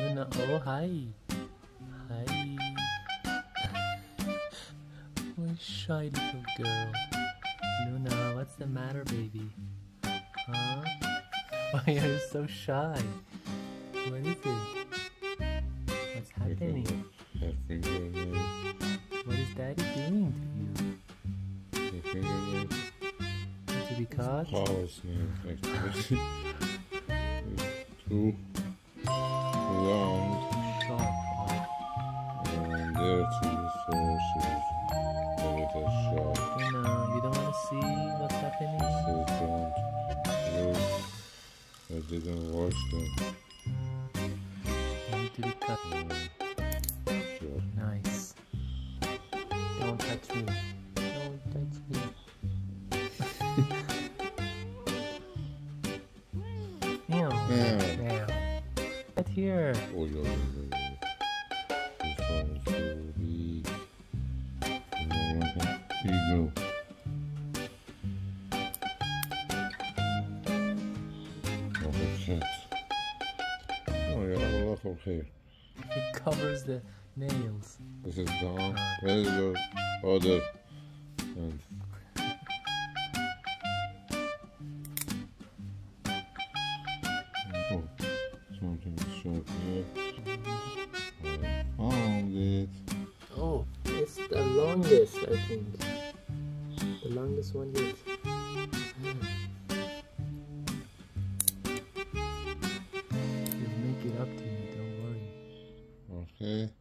Luna, oh hi, hi. Oh, shy little girl. Luna, what's the matter, baby? Huh? Why are you so shy? What is it? What's happening? What is Daddy doing to you? To be caught? Too long. And there too, so she's a little sharp. Luna, you don't want to see what's happening? So don't look. I didn't watch them. You need to be cut. Sure. Nice. Don't touch me. Don't touch me. Meow. Meow. Meow. Get here. Oh, yeah, yeah, yeah. Eagle. Oh, shit. Oh, yeah, a lot of hair. It covers the nails. This is gone. Where's the other? And oh, something is short here. I found it. Oh, it's the longest, I think. The longest one yet. We'll make it up to you, don't worry. Okay.